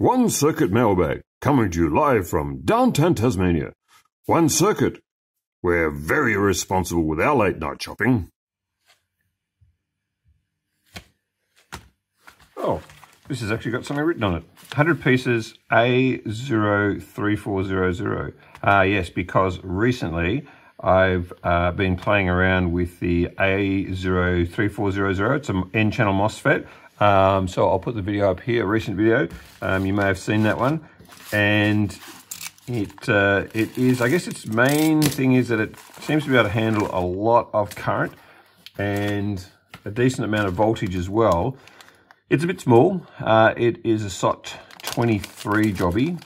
OneCircuit mailbag, coming to you live from downtown Tasmania. OneCircuit, we're very responsible with our late night shopping. Oh, this has actually got something written on it. 100 pieces A03400. Yes, because recently I've been playing around with the A03400. It's an N-channel MOSFET. So I'll put the video up here, a recent video. You may have seen that one. And it is, I guess its main thing is that it seems to be able to handle a lot of current and a decent amount of voltage as well. It's a bit small. It is a SOT 23 jobby.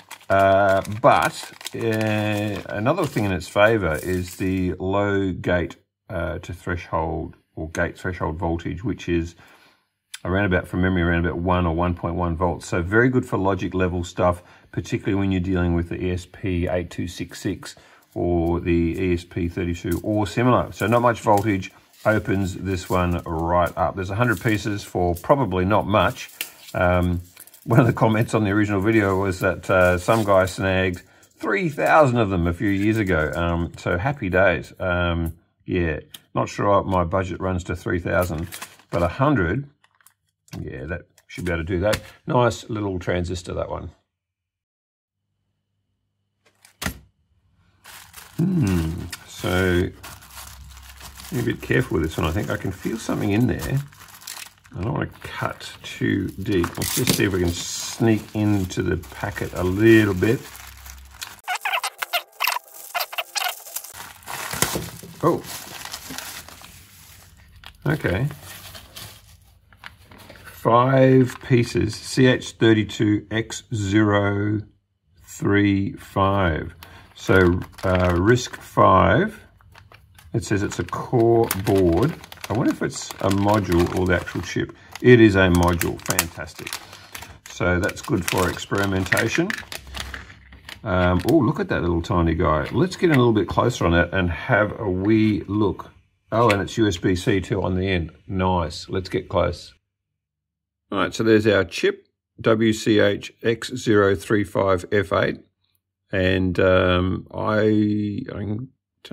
Another thing in its favor is the low gate to threshold, or gate threshold voltage, which is around about, from memory, around about 1 or 1.1 volts. So very good for logic level stuff, particularly when you're dealing with the ESP8266 or the ESP32 or similar. So not much voltage, opens this one right up. There's 100 pieces for probably not much. One of the comments on the original video was that some guy snagged 3,000 of them a few years ago. So happy days. Yeah, not sure my budget runs to 3,000, but 100... yeah, that should be able to do that. Nice little transistor, that one. So, be a bit careful with this one, I think. I can feel something in there. I don't want to cut too deep. Let's just see if we can sneak into the packet a little bit. Oh. Okay. 5 pieces, CH32X035. So RISC-V, it says it's a core board. I wonder if it's a module or the actual chip. It is a module, fantastic. So that's good for experimentation. Oh, look at that little tiny guy. Let's get in a little bit closer on that and have a wee look. Oh, and it's USB-C too on the end. Nice, let's get close. All right, so there's our chip, WCHX035F8, and I don't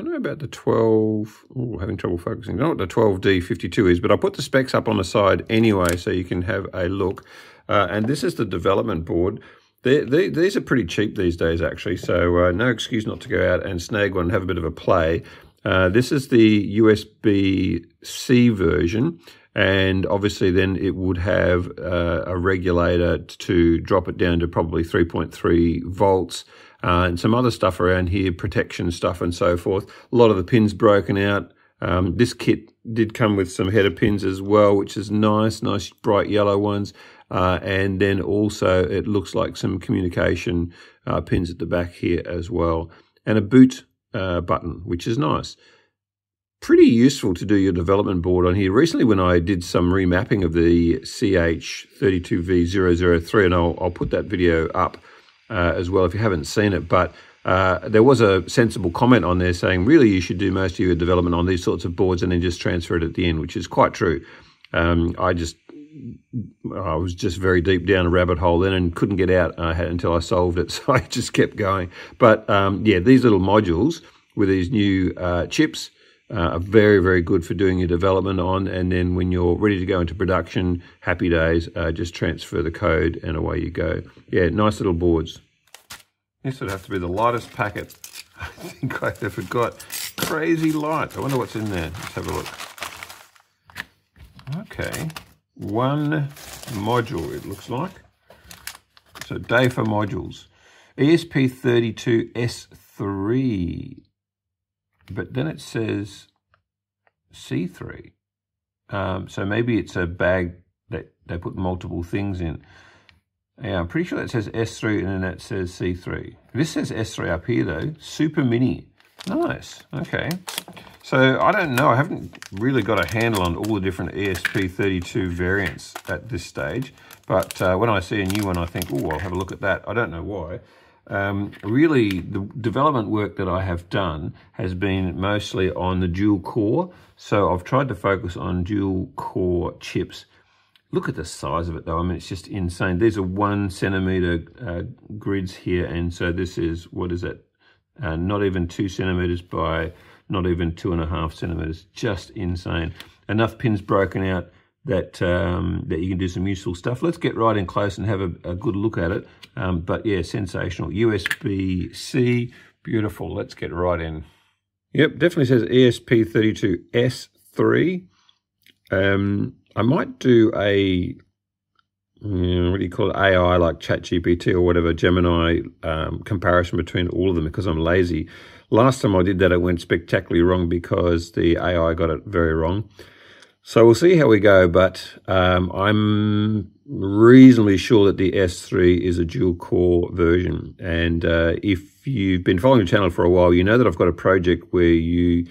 know about the 12, oh, having trouble focusing. I don't know what the 12D52 is, but I'll put the specs up on the side anyway so you can have a look. And this is the development board. These are pretty cheap these days, actually, so no excuse not to go out and snag one and have a bit of a play. This is the USB-C version. And obviously then it would have a regulator to drop it down to probably 3.3 volts and some other stuff around here, protection stuff and so forth. A lot of the pins broken out. This kit did come with some header pins as well, which is nice, nice bright yellow ones. And then also it looks like some communication pins at the back here as well. And a boot button, which is nice. Pretty useful to do your development board on here. Recently when I did some remapping of the CH32V003, and I'll put that video up as well if you haven't seen it, but there was a sensible comment on there saying, really you should do most of your development on these sorts of boards and then just transfer it at the end, which is quite true. I was just very deep down a rabbit hole then and couldn't get out until I solved it, so I just kept going. But yeah, these little modules with these new chips, are very, very good for doing your development on, and then when you're ready to go into production, happy days, just transfer the code and away you go. Yeah, nice little boards. This would have to be the lightest packet I think I ever forgot. Crazy light. I wonder what's in there. Let's have a look. Okay, one module it looks like. So day for modules. ESP32S3. But then it says C3. So maybe it's a bag that they put multiple things in. Yeah, I'm pretty sure that says S3 and then that says C3. This says S3 up here though, super mini. Nice, okay. So I don't know, I haven't really got a handle on all the different ESP32 variants at this stage, but when I see a new one, I think, oh, I'll have a look at that. I don't know why. Really, the development work that I have done has been mostly on the dual core. So I've tried to focus on dual core chips. Look at the size of it though, I mean, it's just insane. These are 1 centimeter grids here, and so this is, what is it? Not even 2 centimeters by not even 2.5 centimeters, just insane. Enough pins broken out that that you can do some useful stuff. Let's get right in close and have a good look at it. But yeah, sensational. USB-C, beautiful. Let's get right in. Yep, definitely says ESP32S3. I might do a, what do you call it, AI like ChatGPT or whatever, Gemini comparison between all of them, because I'm lazy. Last time I did that, it went spectacularly wrong because the AI got it very wrong. So we'll see how we go, but I'm reasonably sure that the S3 is a dual-core version. And if you've been following the channel for a while, you know that I've got a project where you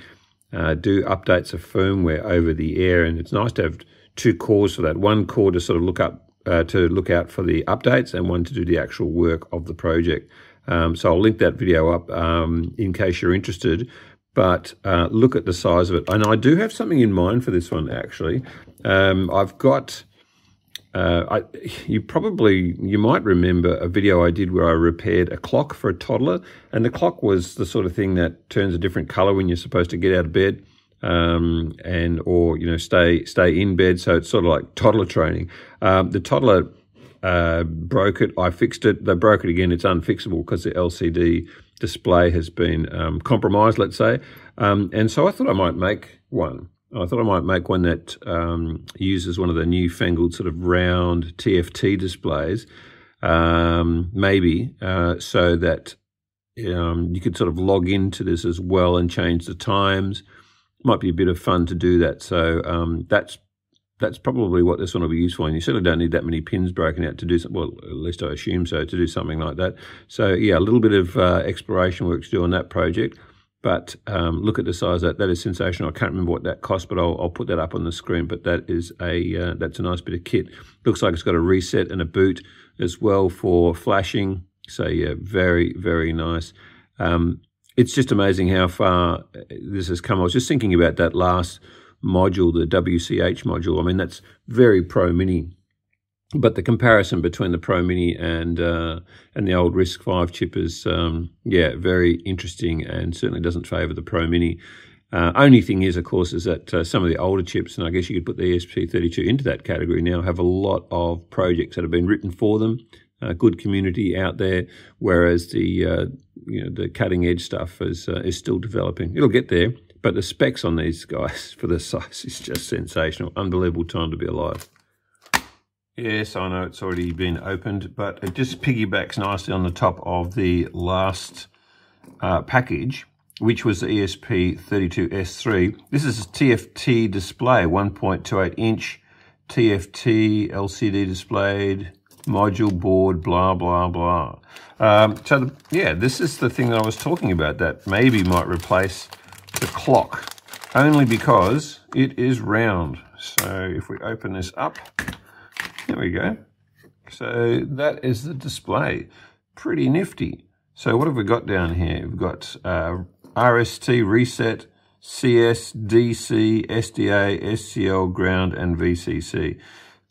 do updates of firmware over the air, and it's nice to have 2 cores for that. 1 core to sort of look up to look out for the updates, and 1 to do the actual work of the project. So I'll link that video up in case you're interested. But look at the size of it. And I do have something in mind for this one, actually. I've got, you might remember a video I did where I repaired a clock for a toddler. And the clock was the sort of thing that turns a different color when you're supposed to get out of bed or, you know, stay in bed. So it's sort of like toddler training. The toddler broke it. I fixed it. They broke it again. It's unfixable because the LCD display has been compromised, let's say. And so I thought I might make one. I thought I might make one that uses one of the newfangled sort of round TFT displays, maybe, so that you could sort of log into this as well and change the times. Might be a bit of fun to do that. So that's probably what this one will be useful in. You certainly don't need that many pins broken out to do something, well, at least I assume so, to do something like that. So yeah, a little bit of exploration work to do on that project, but look at the size of that. That is sensational. I can't remember what that cost, but I'll put that up on the screen, but that is a, that's a nice bit of kit. Looks like it's got a reset and a boot as well for flashing. So yeah, very, very nice. It's just amazing how far this has come. I was just thinking about that last module, the WCH module. I mean, that's very Pro Mini, but the comparison between the Pro Mini and the old RISC-V chip is yeah, very interesting, and certainly doesn't favour the Pro Mini. Only thing is, of course, is that some of the older chips, and I guess you could put the ESP32 into that category now, have a lot of projects that have been written for them, a good community out there, whereas the you know, the cutting edge stuff is still developing. It'll get there. But the specs on these guys for the size is just sensational. Unbelievable time to be alive. Yes, I know it's already been opened, but it just piggybacks nicely on the top of the last package, which was the ESP32S3. This is a TFT display, 1.28 inch TFT LCD displayed, module board, blah, blah, blah. So, yeah, this is the thing that I was talking about that maybe might replace the clock, only because it is round. So if we open this up, there we go. So that is the display. Pretty nifty. So what have we got down here? We've got RST, reset, CS, DC, SDA, SCL, ground, and VCC. A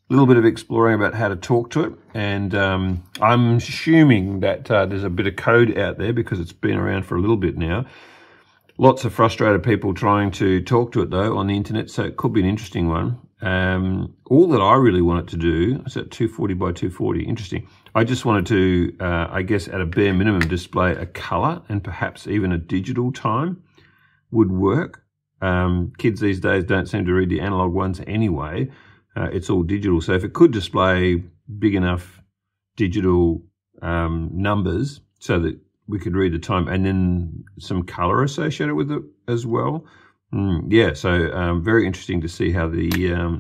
little bit of exploring about how to talk to it, and I'm assuming that there's a bit of code out there because it's been around for a little bit now. Lots of frustrated people trying to talk to it, though, on the internet, so it could be an interesting one. All that I really wanted to do, is that 240 by 240, interesting. I just wanted to, I guess, at a bare minimum, display a colour, and perhaps even a digital time would work. Kids these days don't seem to read the analogue ones anyway. It's all digital, so if it could display big enough digital numbers so that we could read the time and then some color associated with it as well. Yeah, so very interesting to see how the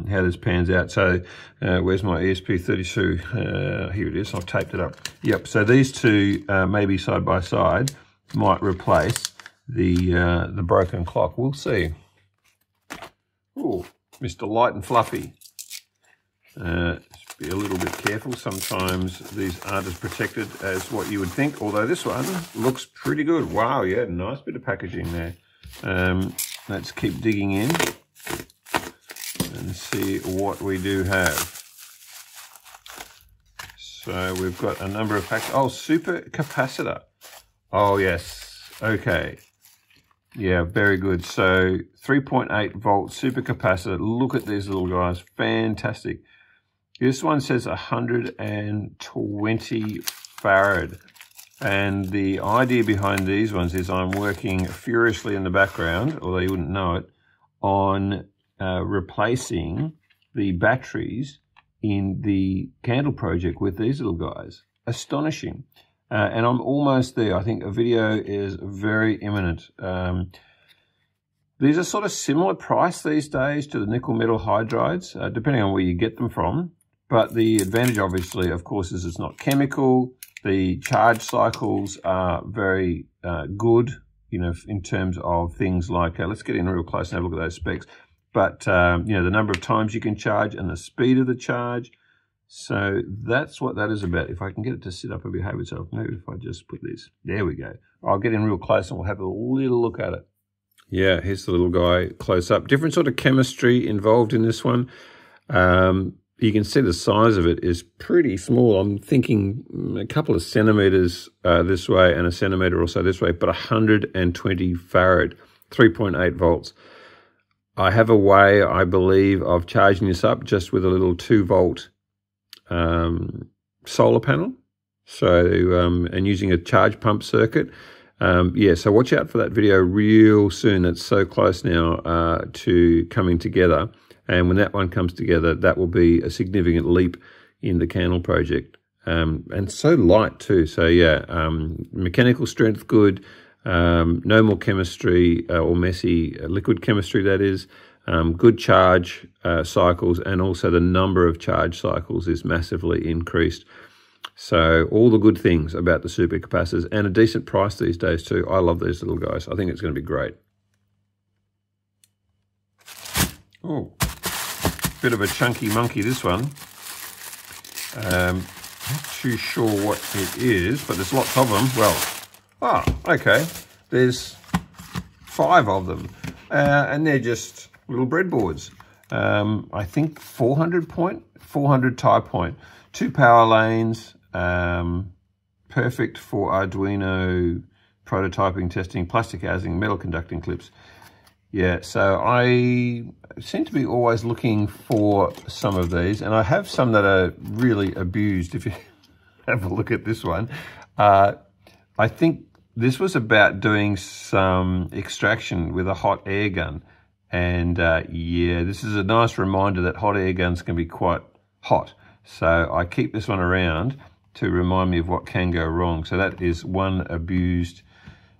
how this pans out. So where's my ESP32? Here it is. I've taped it up. Yep. So these two maybe side by side might replace the broken clock. We'll see. Oh, Mr. Light and Fluffy. Be a little bit careful. Sometimes these aren't as protected as what you would think, although this one looks pretty good. Wow, yeah, nice bit of packaging there. Let's keep digging in and see what we do have. So we've got a number of factors. Oh, super capacitor. Oh, yes. Okay. Yeah, very good. So 3.8 volt super capacitor. Look at these little guys. Fantastic. This one says 120 farad. And the idea behind these ones is I'm working furiously in the background, although you wouldn't know it, on replacing the batteries in the candle project with these little guys. Astonishing. And I'm almost there. I think a video is very imminent. These are sort of similar price these days to the nickel metal hydrides, depending on where you get them from. But the advantage, obviously, of course, is it's not chemical. The charge cycles are very good, you know, in terms of things like, let's get in real close and have a look at those specs. But, you know, the number of times you can charge and the speed of the charge. So that's what that is about. If I can get it to sit up and behave itself, maybe if I just put this, there we go. I'll get in real close and we'll have a little look at it. Yeah, here's the little guy close up. Different sort of chemistry involved in this one. You can see the size of it is pretty small. I'm thinking a couple of centimetres this way and a centimetre or so this way, but 120 farad, 3.8 volts. I have a way, I believe, of charging this up just with a little 2-volt solar panel, so and using a charge pump circuit. Yeah, so watch out for that video real soon. That's so close now to coming together, and when that one comes together, that will be a significant leap in the candle project. And so light too. So yeah, mechanical strength good, no more chemistry or messy liquid chemistry, that is. Good charge cycles, and also the number of charge cycles is massively increased. So all the good things about the supercapacitors, and a decent price these days too. I love these little guys. I think it's going to be great. Oh, bit of a chunky monkey, this one. Not too sure what it is, but there's lots of them. Well, okay. There's 5 of them, and they're just little breadboards. I think 400 tie point, 2 power lanes, perfect for Arduino prototyping, testing, plastic housing, metal conducting clips. Yeah, so I seem to be always looking for some of these, and I have some that are really abused. If you have a look at this one, I think this was about doing some extraction with a hot air gun. And yeah, this is a nice reminder that hot air guns can be quite hot. So I keep this one around to remind me of what can go wrong. So that is one abused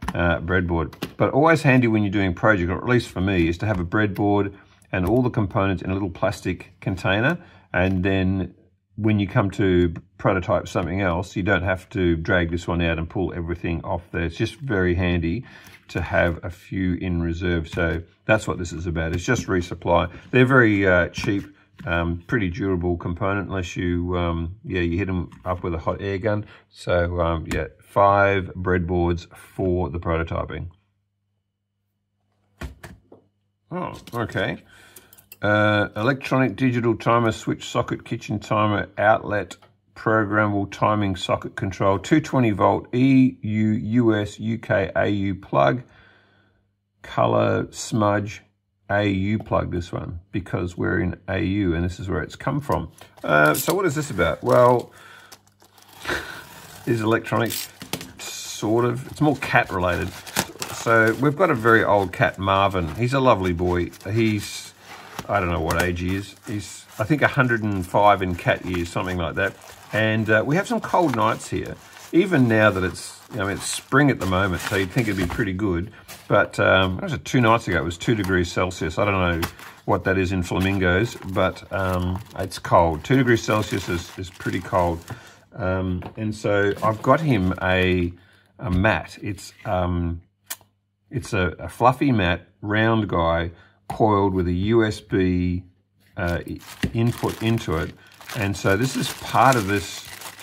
breadboard. But always handy when you're doing project, or at least for me, is to have a breadboard and all the components in a little plastic container. And then when you come to prototype something else, you don't have to drag this one out and pull everything off there. It's just very handy to have a few in reserve. So that's what this is about. It's just resupply. They're very cheap, pretty durable component, unless you yeah, you hit them up with a hot air gun. So yeah, 5 breadboards for the prototyping. Oh, okay. Electronic digital timer, switch socket, kitchen timer, outlet, programmable timing socket control, 220 volt EU, US, UK, AU plug, color smudge, AU plug, this one, because we're in AU and this is where it's come from. So what is this about? Well, is electronics sort of, it's more cat related. So we've got a very old cat, Marvin. He's a lovely boy. He's, I don't know what age he is. He's, I think, 105 in cat years, something like that. And we have some cold nights here, even now that it's, I mean, it's spring at the moment, so you'd think it'd be pretty good. But it was 2 nights ago, it was 2 degrees Celsius. I don't know what that is in flamingos, but it's cold. 2 degrees Celsius is pretty cold. And so I've got him a mat. It's a fluffy mat, round guy, coiled with a USB input into it. And so this is part of this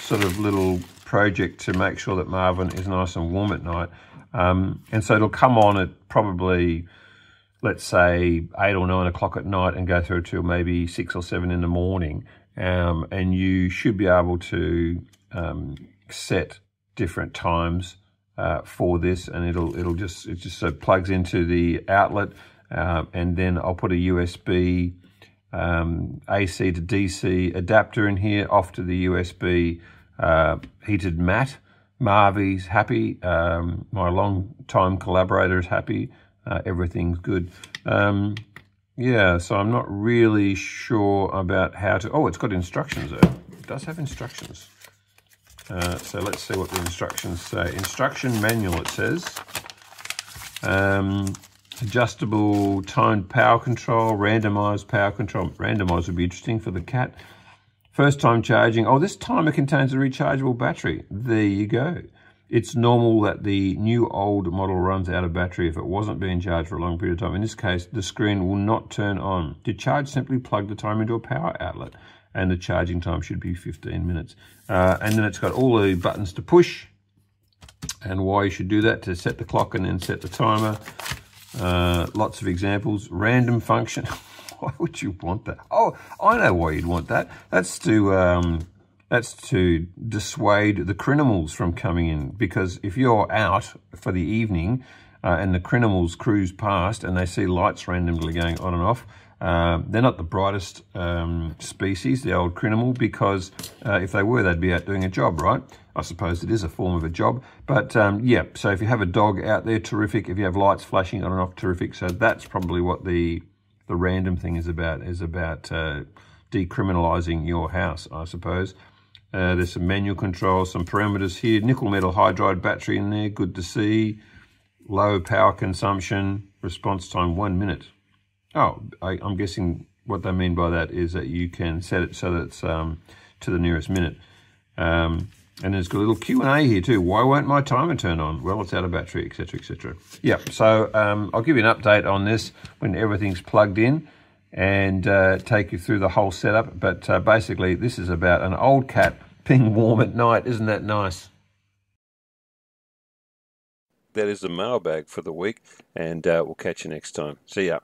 sort of little project to make sure that Marvin is nice and warm at night. And so it'll come on at probably, let's say, 8 or 9 o'clock at night and go through till maybe 6 or 7 in the morning. and you should be able to set different times for this, and it just so plugs into the outlet, and then I'll put a USB AC to DC adapter in here, off to the USB heated mat. Marvy's happy, my long time collaborator is happy, everything's good. Yeah, so I'm not really sure about how to... Oh, it's got instructions though. It does have instructions. So let's see what the instructions say. Instruction manual, it says. Adjustable timed power control, randomized power control. Randomized would be interesting for the cat. First time charging. Oh, this timer contains a rechargeable battery. There you go. It's normal that the new old model runs out of battery if it wasn't being charged for a long period of time. In this case, the screen will not turn on. To charge, simply plug the timer into a power outlet, and the charging time should be 15 minutes. And then it's got all the buttons to push, and why you should do that, to set the clock and then set the timer. Lots of examples. Random function. Why would you want that? Oh, I know why you'd want that. That's to dissuade the criminals from coming in, because if you're out for the evening and the criminals cruise past and they see lights randomly going on and off, they're not the brightest species, the old criminal, because if they were, they'd be out doing a job, right? I suppose it is a form of a job. But yeah, so if you have a dog out there, terrific. If you have lights flashing on and off, terrific. So that's probably what the random thing is about decriminalizing your house, I suppose. There's some manual controls, some parameters here. Nickel metal hydride battery in there, good to see. Low power consumption, response time 1 minute. Oh, I'm guessing what they mean by that is that you can set it so that it's to the nearest minute. And there's got a little Q&A here too. Why won't my timer turn on? Well, it's out of battery, etc., etc. Yeah, so I'll give you an update on this when everything's plugged in, and take you through the whole setup. But basically, this is about an old cat being warm at night. Isn't that nice? That is the mailbag for the week, and we'll catch you next time. See ya.